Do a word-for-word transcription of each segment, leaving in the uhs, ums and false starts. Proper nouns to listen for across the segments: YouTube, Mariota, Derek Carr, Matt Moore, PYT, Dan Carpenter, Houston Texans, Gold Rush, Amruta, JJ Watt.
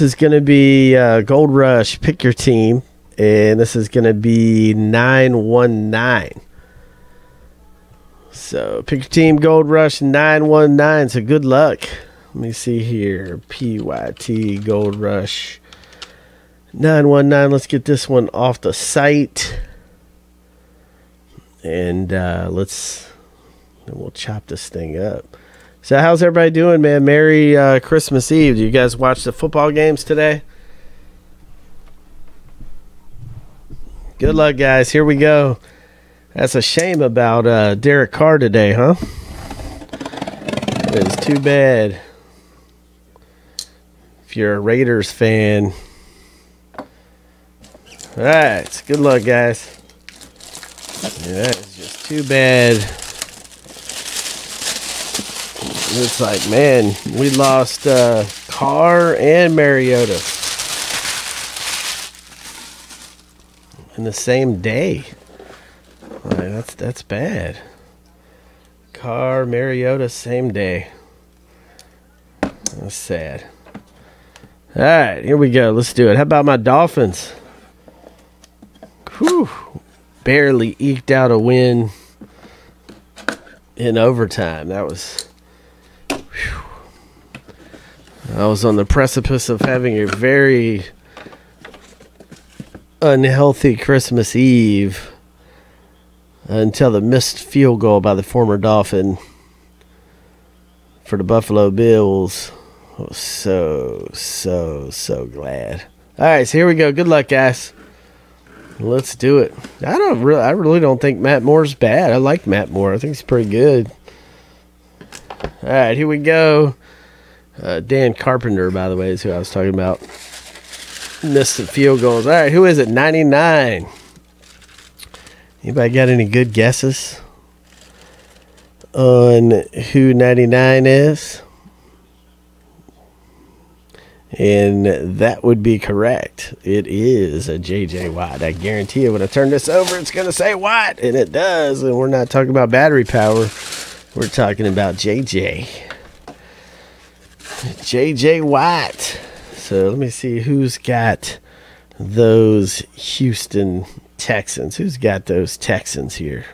is going to be uh, Gold Rush, pick your team, and this is going to be nine one nine. So pick your team, Gold Rush, nine one nine, so good luck. Let me see here, P Y T, Gold Rush, nine one nine. Let's get this one off the site, and uh, let's, and we'll chop this thing up. So how's everybody doing, man? Merry uh, Christmas Eve. Do you guys watch the football games today? Good luck, guys. Here we go. That's a shame about uh, Derek Carr today, huh? It is too bad. If you're a Raiders fan. All right. Good luck, guys. Yeah, that is just too bad. It's like, man, we lost uh, Carr and Mariota in the same day. Like, that's that's bad. Carr, Mariota, same day. That's sad. All right, here we go. Let's do it. How about my Dolphins? Whew. Barely eked out a win in overtime. That was... I was on the precipice of having a very unhealthy Christmas Eve until the missed field goal by the former Dolphin for the Buffalo Bills. I was so, so, so glad. All right, so here we go. Good luck, guys. Let's do it. I don't really, I really don't think Matt Moore's bad. I like Matt Moore. I think he's pretty good. All right, here we go. Uh, Dan Carpenter, by the way, is who I was talking about. Missed the field goals. All right, who is it? ninety-nine. Anybody got any good guesses on who ninety-nine is? And that would be correct. It is a J J Watt. I guarantee you when I turn this over, it's going to say Watt, and it does. And we're not talking about battery power. We're talking about J J. J J Watt. So let me see who's got those Houston Texans. Who's got those Texans here?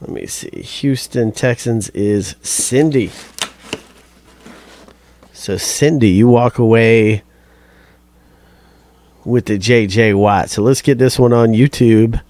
Let me see. Houston Texans is Cindy. So Cindy, you walk away with the J J Watt. So let's get this one on YouTube.